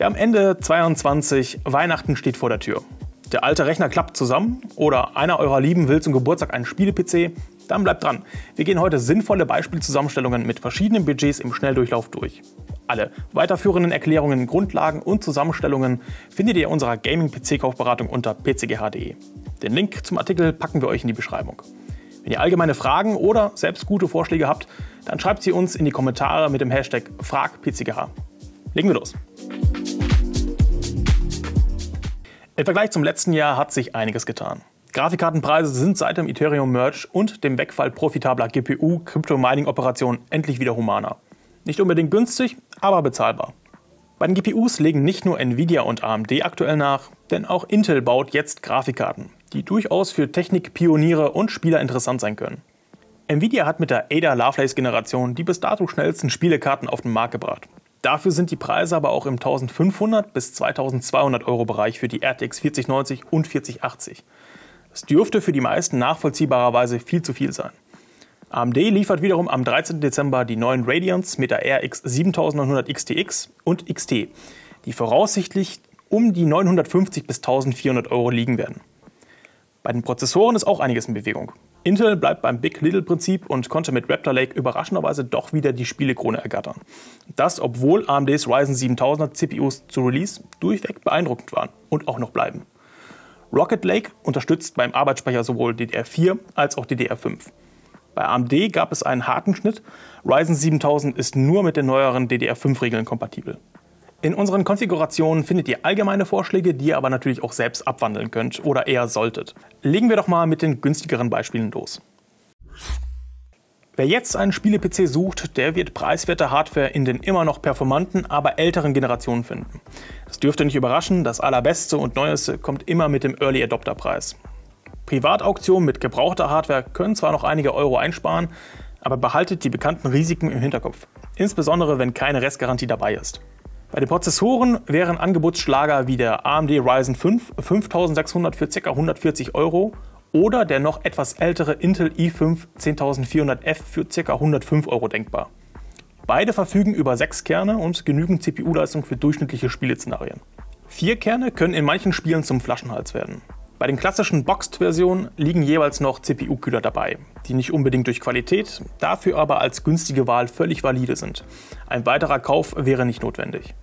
Wir haben Ende 2022, Weihnachten steht vor der Tür. Der alte Rechner klappt zusammen oder einer eurer Lieben will zum Geburtstag einen Spiele-PC, dann bleibt dran. Wir gehen heute sinnvolle Beispielzusammenstellungen mit verschiedenen Budgets im Schnelldurchlauf durch. Alle weiterführenden Erklärungen, Grundlagen und Zusammenstellungen findet ihr in unserer Gaming-PC-Kaufberatung unter pcgh.de. Den Link zum Artikel packen wir euch in die Beschreibung. Wenn ihr allgemeine Fragen oder selbst gute Vorschläge habt, dann schreibt sie uns in die Kommentare mit dem Hashtag FragPCGH. Legen wir los! Im Vergleich zum letzten Jahr hat sich einiges getan. Grafikkartenpreise sind seit dem Ethereum-Merge und dem Wegfall profitabler GPU-Crypto-Mining-Operationen endlich wieder humaner. Nicht unbedingt günstig, aber bezahlbar. Bei den GPUs legen nicht nur Nvidia und AMD aktuell nach, denn auch Intel baut jetzt Grafikkarten, die durchaus für Technikpioniere und Spieler interessant sein können. Nvidia hat mit der Ada Lovelace-Generation die bis dato schnellsten Spielekarten auf den Markt gebracht. Dafür sind die Preise aber auch im 1500 bis 2200 Euro Bereich für die RTX 4090 und 4080. Das dürfte für die meisten nachvollziehbarerweise viel zu viel sein. AMD liefert wiederum am 13. Dezember die neuen Radeons mit der RX 7900 XTX und XT, die voraussichtlich um die 950 bis 1400 Euro liegen werden. Bei den Prozessoren ist auch einiges in Bewegung. Intel bleibt beim Big-Little-Prinzip und konnte mit Raptor Lake überraschenderweise doch wieder die Spielekrone ergattern. Das, obwohl AMDs Ryzen 7000er CPUs zu Release durchweg beeindruckend waren und auch noch bleiben. Rocket Lake unterstützt beim Arbeitsspeicher sowohl DDR4 als auch DDR5. Bei AMD gab es einen harten Schnitt, Ryzen 7000 ist nur mit den neueren DDR5-Regeln kompatibel. In unseren Konfigurationen findet ihr allgemeine Vorschläge, die ihr aber natürlich auch selbst abwandeln könnt oder eher solltet. Legen wir doch mal mit den günstigeren Beispielen los. Wer jetzt einen Spiele-PC sucht, der wird preiswerte Hardware in den immer noch performanten, aber älteren Generationen finden. Das dürfte nicht überraschen, das allerbeste und neueste kommt immer mit dem Early-Adopter-Preis. Privatauktionen mit gebrauchter Hardware können zwar noch einige Euro einsparen, aber behaltet die bekannten Risiken im Hinterkopf, insbesondere wenn keine Restgarantie dabei ist. Bei den Prozessoren wären Angebotsschlager wie der AMD Ryzen 5 5600 für ca. 140 Euro oder der noch etwas ältere Intel i5 10400F für ca. 105 Euro denkbar. Beide verfügen über 6 Kerne und genügend CPU-Leistung für durchschnittliche Spieleszenarien. 4 Kerne können in manchen Spielen zum Flaschenhals werden. Bei den klassischen Boxed-Versionen liegen jeweils noch CPU-Kühler dabei, die nicht unbedingt durch Qualität, dafür aber als günstige Wahl völlig valide sind. Ein weiterer Kauf wäre nicht notwendig.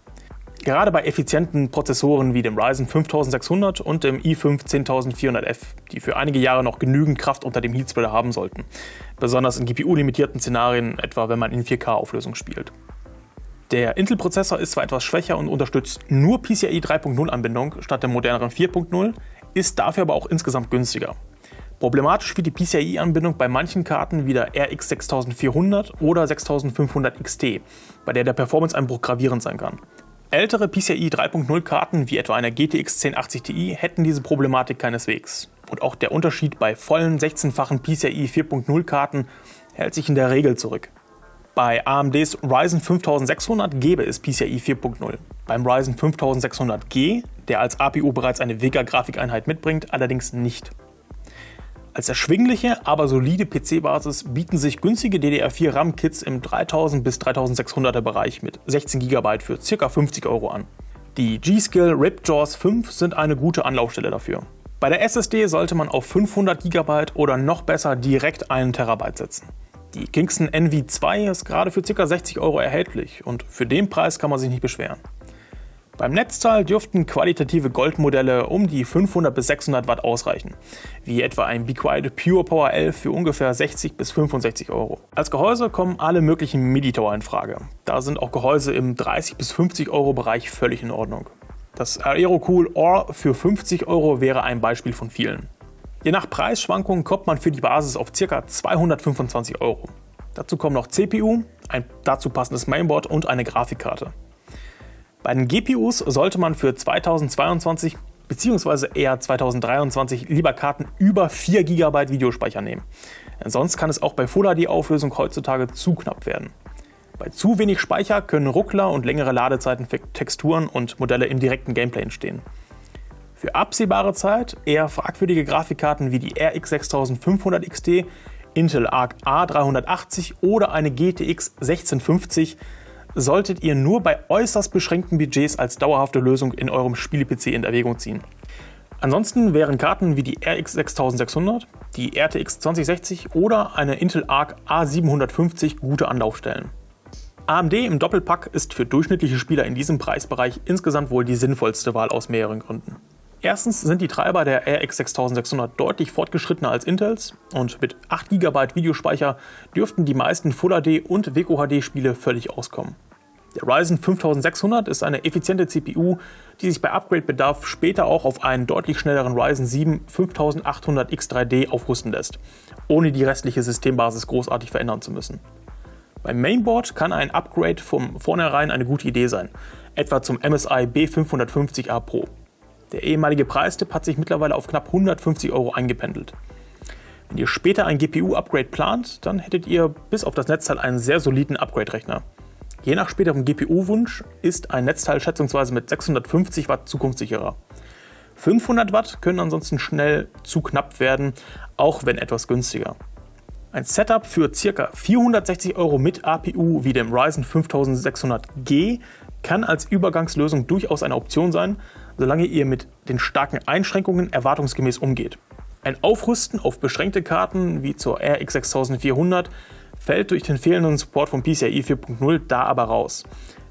Gerade bei effizienten Prozessoren wie dem Ryzen 5600 und dem i5 10400F, die für einige Jahre noch genügend Kraft unter dem Heatspreader haben sollten, besonders in GPU-limitierten Szenarien, etwa wenn man in 4K-Auflösung spielt. Der Intel-Prozessor ist zwar etwas schwächer und unterstützt nur PCIe 3.0-Anbindung statt der moderneren 4.0, ist dafür aber auch insgesamt günstiger. Problematisch wird die PCIe-Anbindung bei manchen Karten wie der RX 6400 oder 6500 XT, bei der der Performance-Einbruch gravierend sein kann. Ältere PCIe 3.0 Karten wie etwa eine GTX 1080 Ti hätten diese Problematik keineswegs. Und auch der Unterschied bei vollen 16-fachen PCIe 4.0 Karten hält sich in der Regel zurück. Bei AMDs Ryzen 5600 gäbe es PCIe 4.0, beim Ryzen 5600G, der als APU bereits eine Vega-Grafikeinheit mitbringt, allerdings nicht. Als erschwingliche, aber solide PC-Basis bieten sich günstige DDR4-RAM-Kits im 3000 bis 3600er Bereich mit 16 GB für ca. 50 Euro an. Die G-Skill RipJaws 5 sind eine gute Anlaufstelle dafür. Bei der SSD sollte man auf 500 GB oder noch besser direkt 1 TB setzen. Die Kingston NV2 ist gerade für ca. 60 Euro erhältlich und für den Preis kann man sich nicht beschweren. Beim Netzteil dürften qualitative Goldmodelle um die 500 bis 600 Watt ausreichen, wie etwa ein Be Quiet Pure Power 11 für ungefähr 60 bis 65 Euro. Als Gehäuse kommen alle möglichen MIDI-Tower in Frage. Da sind auch Gehäuse im 30 bis 50 Euro Bereich völlig in Ordnung. Das Aerocool R für 50 Euro wäre ein Beispiel von vielen. Je nach Preisschwankungen kommt man für die Basis auf ca. 225 Euro. Dazu kommen noch CPU, ein dazu passendes Mainboard und eine Grafikkarte. Bei den GPUs sollte man für 2022 bzw. eher 2023 lieber Karten über 4 GB Videospeicher nehmen. Denn sonst kann es auch bei Full HD-Auflösung heutzutage zu knapp werden. Bei zu wenig Speicher können Ruckler und längere Ladezeiten für Texturen und Modelle im direkten Gameplay entstehen. Für absehbare Zeit eher fragwürdige Grafikkarten wie die RX 6500 XT, Intel Arc A380 oder eine GTX 1650 solltet ihr nur bei äußerst beschränkten Budgets als dauerhafte Lösung in eurem Spiele-PC in Erwägung ziehen. Ansonsten wären Karten wie die RX 6600, die RTX 2060 oder eine Intel Arc A750 gute Anlaufstellen. AMD im Doppelpack ist für durchschnittliche Spieler in diesem Preisbereich insgesamt wohl die sinnvollste Wahl aus mehreren Gründen. Erstens sind die Treiber der RX 6600 deutlich fortgeschrittener als Intels und mit 8 GB Videospeicher dürften die meisten Full HD und WQHD Spiele völlig auskommen. Der Ryzen 5600 ist eine effiziente CPU, die sich bei Upgrade-Bedarf später auch auf einen deutlich schnelleren Ryzen 7 5800 X3D aufrüsten lässt, ohne die restliche Systembasis großartig verändern zu müssen. Beim Mainboard kann ein Upgrade von vornherein eine gute Idee sein, etwa zum MSI B550A Pro. Der ehemalige Preistipp hat sich mittlerweile auf knapp 150 € eingependelt. Wenn ihr später ein GPU-Upgrade plant, dann hättet ihr bis auf das Netzteil einen sehr soliden Upgrade-Rechner. Je nach späterem GPU-Wunsch ist ein Netzteil schätzungsweise mit 650 Watt zukunftssicherer. 500 Watt können ansonsten schnell zu knapp werden, auch wenn etwas günstiger. Ein Setup für ca. 460 € mit APU wie dem Ryzen 5600G kann als Übergangslösung durchaus eine Option sein, solange ihr mit den starken Einschränkungen erwartungsgemäß umgeht. Ein Aufrüsten auf beschränkte Karten wie zur RX 6400 fällt durch den fehlenden Support von PCIe 4.0 da aber raus.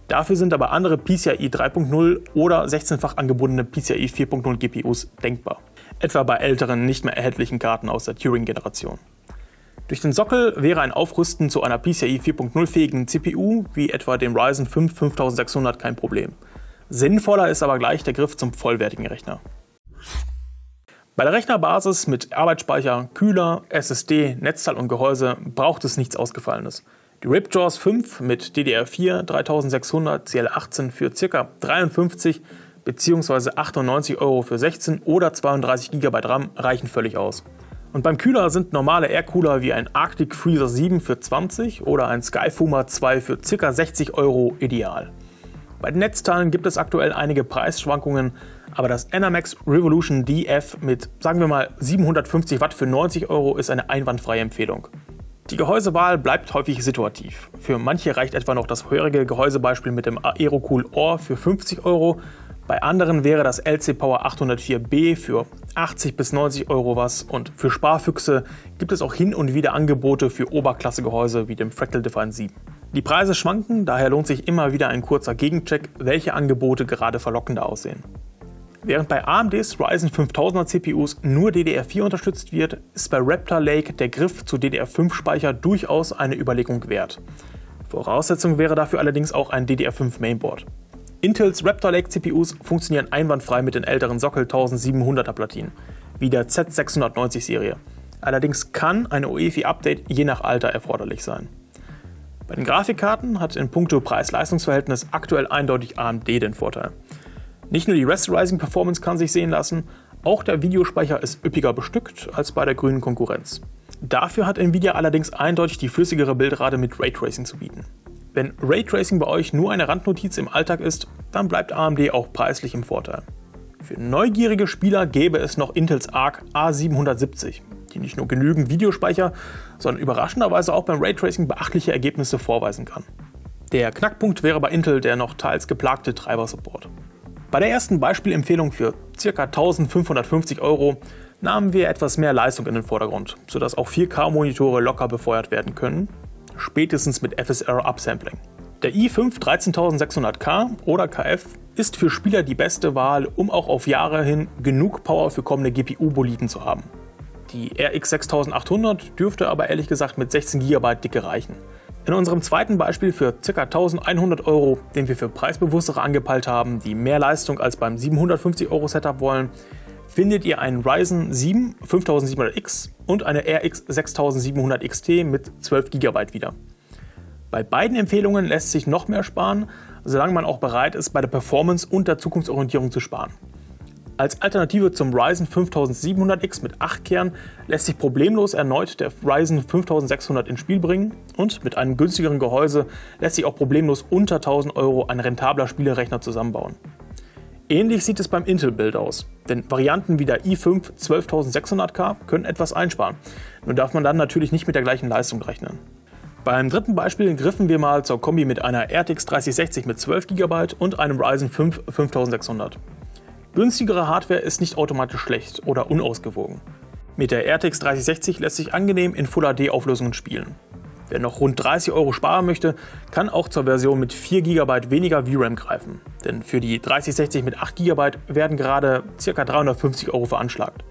Dafür sind aber andere PCIe 3.0 oder 16-fach angebundene PCIe 4.0 GPUs denkbar. Etwa bei älteren, nicht mehr erhältlichen Karten aus der Turing-Generation. Durch den Sockel wäre ein Aufrüsten zu einer PCIe 4.0-fähigen CPU wie etwa dem Ryzen 5 5600 kein Problem. Sinnvoller ist aber gleich der Griff zum vollwertigen Rechner. Bei der Rechnerbasis mit Arbeitsspeicher, Kühler, SSD, Netzteil und Gehäuse braucht es nichts Ausgefallenes. Die RipJaws 5 mit DDR4 3600 CL18 für ca. 53 bzw. 98 € für 16 oder 32 GB RAM reichen völlig aus. Und beim Kühler sind normale Aircooler wie ein Arctic Freezer 7 für 20 oder ein Skyfuma 2 für ca. 60 € ideal. Bei den Netzteilen gibt es aktuell einige Preisschwankungen, aber das Enermax Revolution DF mit, sagen wir mal, 750 Watt für 90 € ist eine einwandfreie Empfehlung. Die Gehäusewahl bleibt häufig situativ. Für manche reicht etwa noch das vorherige Gehäusebeispiel mit dem Aerocool R für 50 €, bei anderen wäre das LC Power 804B für 80 bis 90 € was und für Sparfüchse gibt es auch hin und wieder Angebote für Oberklasse-Gehäuse wie dem Fractal Define 7. Die Preise schwanken, daher lohnt sich immer wieder ein kurzer Gegencheck, welche Angebote gerade verlockender aussehen. Während bei AMDs Ryzen 5000er CPUs nur DDR4 unterstützt wird, ist bei Raptor Lake der Griff zu DDR5-Speicher durchaus eine Überlegung wert. Voraussetzung wäre dafür allerdings auch ein DDR5 Mainboard. Intels Raptor Lake CPUs funktionieren einwandfrei mit den älteren Sockel 1700er Platinen, wie der Z690 Serie. Allerdings kann ein UEFI-Update je nach Alter erforderlich sein. Bei den Grafikkarten hat in puncto Preis-Leistungs-Verhältnis aktuell eindeutig AMD den Vorteil. Nicht nur die Rasterizing-Performance kann sich sehen lassen, auch der Videospeicher ist üppiger bestückt als bei der grünen Konkurrenz. Dafür hat Nvidia allerdings eindeutig die flüssigere Bildrate mit Raytracing zu bieten. Wenn Raytracing bei euch nur eine Randnotiz im Alltag ist, dann bleibt AMD auch preislich im Vorteil. Für neugierige Spieler gäbe es noch Intels Arc A770. Die nicht nur genügend Videospeicher, sondern überraschenderweise auch beim Raytracing beachtliche Ergebnisse vorweisen kann. Der Knackpunkt wäre bei Intel der noch teils geplagte Treiber-Support. Bei der ersten Beispielempfehlung für ca. 1550 € nahmen wir etwas mehr Leistung in den Vordergrund, sodass auch 4K-Monitore locker befeuert werden können, spätestens mit FSR-Upsampling. Der i5 13600K oder KF ist für Spieler die beste Wahl, um auch auf Jahre hin genug Power für kommende GPU-Boliden zu haben. Die RX 6800 dürfte aber ehrlich gesagt mit 16 GB Dicke reichen. In unserem zweiten Beispiel für ca. 1100 €, den wir für preisbewusstere angepeilt haben, die mehr Leistung als beim 750 € Setup wollen, findet ihr einen Ryzen 7 5700X und eine RX 6700 XT mit 12 GB wieder. Bei beiden Empfehlungen lässt sich noch mehr sparen, solange man auch bereit ist, bei der Performance und der Zukunftsorientierung zu sparen. Als Alternative zum Ryzen 5700X mit 8 Kernen lässt sich problemlos erneut der Ryzen 5600 ins Spiel bringen und mit einem günstigeren Gehäuse lässt sich auch problemlos unter 1000 € ein rentabler Spielerechner zusammenbauen. Ähnlich sieht es beim Intel-Build aus, denn Varianten wie der i5 12600K können etwas einsparen, nur darf man dann natürlich nicht mit der gleichen Leistung rechnen. Beim dritten Beispiel griffen wir mal zur Kombi mit einer RTX 3060 mit 12 GB und einem Ryzen 5 5600. Günstigere Hardware ist nicht automatisch schlecht oder unausgewogen. Mit der RTX 3060 lässt sich angenehm in Full HD-Auflösungen spielen. Wer noch rund 30 € sparen möchte, kann auch zur Version mit 4 GB weniger VRAM greifen, denn für die 3060 mit 8 GB werden gerade ca. 350 € veranschlagt.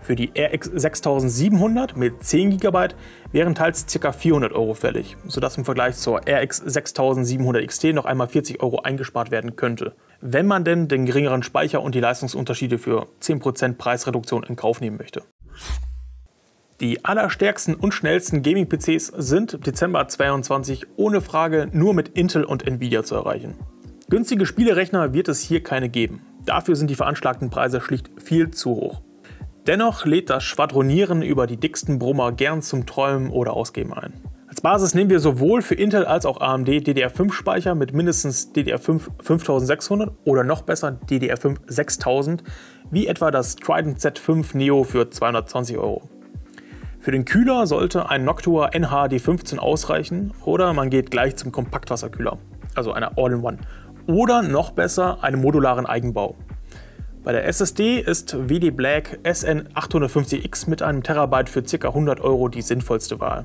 Für die RX 6700 mit 10 GB wären teils ca. 400 € fällig, sodass im Vergleich zur RX 6700 XT noch einmal 40 € eingespart werden könnte, wenn man denn den geringeren Speicher und die Leistungsunterschiede für 10% Preisreduktion in Kauf nehmen möchte. Die allerstärksten und schnellsten Gaming-PCs sind im Dezember 2022 ohne Frage nur mit Intel und Nvidia zu erreichen. Günstige Spielerechner wird es hier keine geben, dafür sind die veranschlagten Preise schlicht viel zu hoch. Dennoch lädt das Schwadronieren über die dicksten Brummer gern zum Träumen oder Ausgeben ein. Als Basis nehmen wir sowohl für Intel als auch AMD DDR5 Speicher mit mindestens DDR5 5600 oder noch besser DDR5 6000, wie etwa das Trident Z5 Neo für 220 €. Für den Kühler sollte ein Noctua NH-D15 ausreichen oder man geht gleich zum Kompaktwasserkühler, also einer All-in-One, oder noch besser einem modularen Eigenbau. Bei der SSD ist WD Black SN850X mit einem Terabyte für ca. 100 € die sinnvollste Wahl.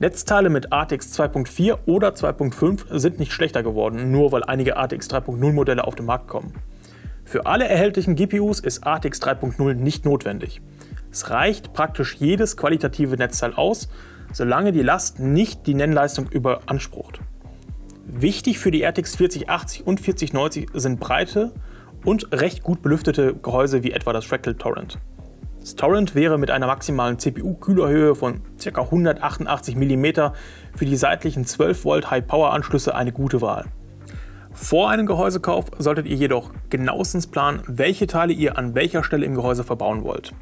Netzteile mit RTX 2.4 oder 2.5 sind nicht schlechter geworden, nur weil einige RTX 3.0 Modelle auf den Markt kommen. Für alle erhältlichen GPUs ist RTX 3.0 nicht notwendig. Es reicht praktisch jedes qualitative Netzteil aus, solange die Last nicht die Nennleistung überansprucht. Wichtig für die RTX 4080 und 4090 sind breite und recht gut belüftete Gehäuse wie etwa das Fractal Torrent. Das Torrent wäre mit einer maximalen CPU-Kühlerhöhe von ca. 188 mm für die seitlichen 12 V High-Power-Anschlüsse eine gute Wahl. Vor einem Gehäusekauf solltet ihr jedoch genauestens planen, welche Teile ihr an welcher Stelle im Gehäuse verbauen wollt.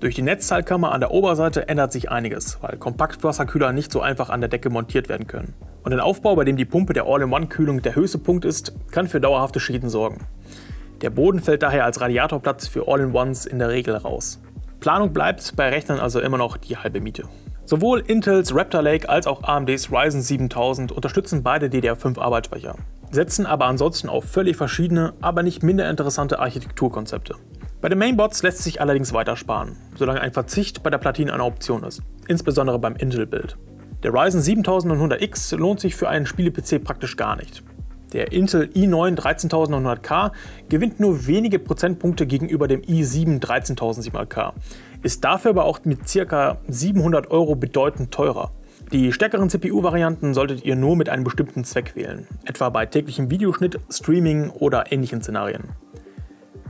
Durch die Netzteilkammer an der Oberseite ändert sich einiges, weil Kompaktwasserkühler nicht so einfach an der Decke montiert werden können. Und ein Aufbau, bei dem die Pumpe der All-in-One-Kühlung der höchste Punkt ist, kann für dauerhafte Schäden sorgen. Der Boden fällt daher als Radiatorplatz für All-in-Ones in der Regel raus. Planung bleibt bei Rechnern also immer noch die halbe Miete. Sowohl Intels Raptor Lake als auch AMDs Ryzen 7000 unterstützen beide DDR5 Arbeitsspeicher, setzen aber ansonsten auf völlig verschiedene, aber nicht minder interessante Architekturkonzepte. Bei den Mainboards lässt sich allerdings weiter sparen, solange ein Verzicht bei der Platine eine Option ist, insbesondere beim Intel-Build. Der Ryzen 7100X lohnt sich für einen Spiele-PC praktisch gar nicht. Der Intel i9 13900K gewinnt nur wenige Prozentpunkte gegenüber dem i7 13700K, ist dafür aber auch mit ca. 700 € bedeutend teurer. Die stärkeren CPU-Varianten solltet ihr nur mit einem bestimmten Zweck wählen, etwa bei täglichem Videoschnitt, Streaming oder ähnlichen Szenarien.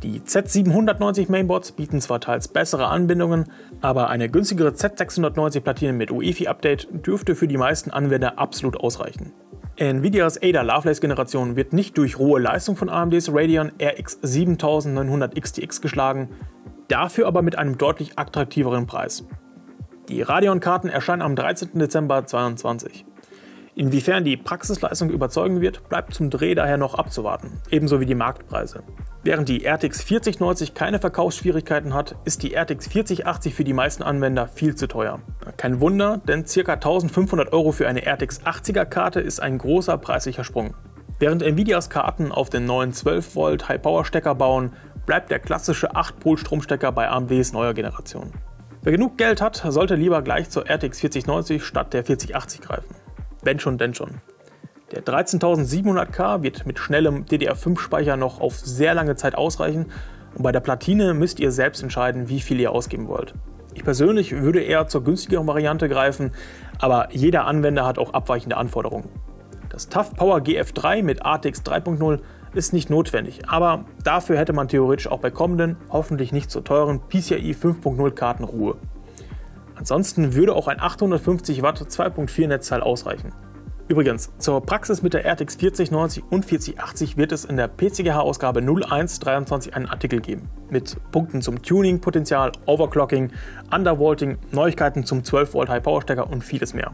Die Z790 Mainboards bieten zwar teils bessere Anbindungen, aber eine günstigere Z690 Platine mit UEFI-Update dürfte für die meisten Anwender absolut ausreichen. Nvidias Ada Lovelace Generation wird nicht durch rohe Leistung von AMDs Radeon RX 7900 XTX geschlagen, dafür aber mit einem deutlich attraktiveren Preis. Die Radeon-Karten erscheinen am 13. Dezember 2022. Inwiefern die Praxisleistung überzeugen wird, bleibt zum Dreh daher noch abzuwarten, ebenso wie die Marktpreise. Während die RTX 4090 keine Verkaufsschwierigkeiten hat, ist die RTX 4080 für die meisten Anwender viel zu teuer. Kein Wunder, denn ca. 1500 € für eine RTX 80er Karte ist ein großer preislicher Sprung. Während Nvidias Karten auf den neuen 12 V High-Power-Stecker bauen, bleibt der klassische 8-Pol-Stromstecker bei AMDs neuer Generation. Wer genug Geld hat, sollte lieber gleich zur RTX 4090 statt der 4080 greifen. Wenn schon, denn schon. Der 13700K wird mit schnellem DDR5-Speicher noch auf sehr lange Zeit ausreichen und bei der Platine müsst ihr selbst entscheiden, wie viel ihr ausgeben wollt. Ich persönlich würde eher zur günstigeren Variante greifen, aber jeder Anwender hat auch abweichende Anforderungen. Das TUF Power GF3 mit RTX 3.0 ist nicht notwendig, aber dafür hätte man theoretisch auch bei kommenden, hoffentlich nicht so teuren PCIe 5.0 Karten Ruhe. Ansonsten würde auch ein 850 Watt 2.4 Netzteil ausreichen. Übrigens, zur Praxis mit der RTX 4090 und 4080 wird es in der PCGH-Ausgabe 01/23 einen Artikel geben, mit Punkten zum Tuning, Potenzial, Overclocking, Undervolting, Neuigkeiten zum 12 V High-Power-Stecker und vieles mehr.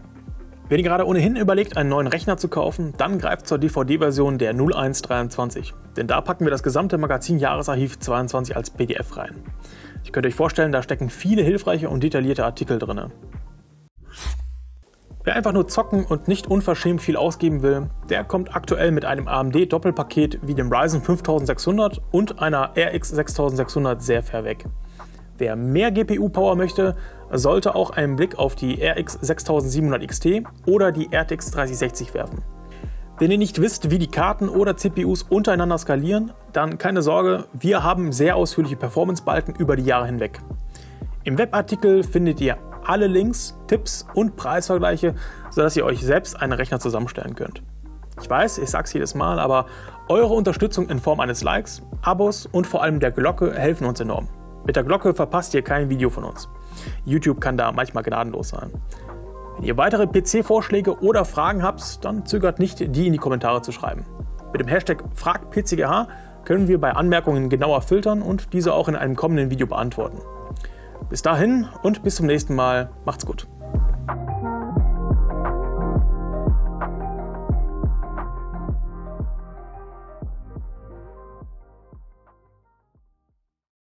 Wenn ihr gerade ohnehin überlegt, einen neuen Rechner zu kaufen, dann greift zur DVD-Version der 01/23, denn da packen wir das gesamte Magazin Jahresarchiv 22 als PDF rein. Ich könnt euch vorstellen, da stecken viele hilfreiche und detaillierte Artikel drin. Wer einfach nur zocken und nicht unverschämt viel ausgeben will, der kommt aktuell mit einem AMD Doppelpaket wie dem Ryzen 5600 und einer RX 6600 sehr fair weg. Wer mehr GPU-Power möchte, sollte auch einen Blick auf die RX 6700 XT oder die RTX 3060 werfen. Wenn ihr nicht wisst, wie die Karten oder CPUs untereinander skalieren, dann keine Sorge, wir haben sehr ausführliche Performance-Balken über die Jahre hinweg. Im Webartikel findet ihr alle Links, Tipps und Preisvergleiche, sodass ihr euch selbst einen Rechner zusammenstellen könnt. Ich weiß, ich sag's jedes Mal, aber eure Unterstützung in Form eines Likes, Abos und vor allem der Glocke helfen uns enorm. Mit der Glocke verpasst ihr kein Video von uns. YouTube kann da manchmal gnadenlos sein. Wenn ihr weitere PC-Vorschläge oder Fragen habt, dann zögert nicht, die in die Kommentare zu schreiben. Mit dem Hashtag FragPCGH können wir bei Anmerkungen genauer filtern und diese auch in einem kommenden Video beantworten. Bis dahin und bis zum nächsten Mal. Macht's gut.